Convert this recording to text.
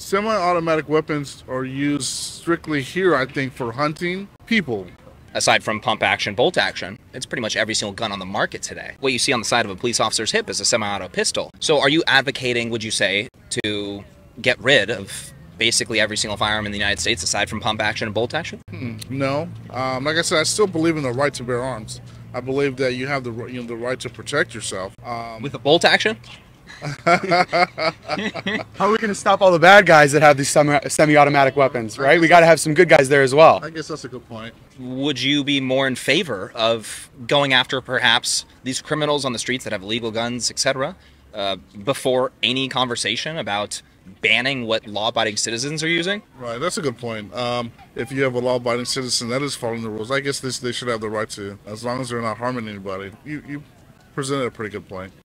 Semi-automatic weapons are used strictly here, I think, for hunting people. Aside from pump action, bolt action, it's pretty much every single gun on the market today. What you see on the side of a police officer's hip is a semi-auto pistol. So are you advocating, would you say, to get rid of basically every single firearm in the United States aside from pump action and bolt action? No. Like I said, I still believe in the right to bear arms. I believe that you have the right to protect yourself. With a bolt action? How are we going to stop all the bad guys that have these semi-automatic weapons, right? We got to have some good guys there as well. I guess that's a good point. Would you be more in favor of going after perhaps these criminals on the streets that have illegal guns, etc., before any conversation about banning what law-abiding citizens are using? Right, that's a good point. If you have a law-abiding citizen that is following the rules, I guess they should have the right to, as long as they're not harming anybody. You presented a pretty good point.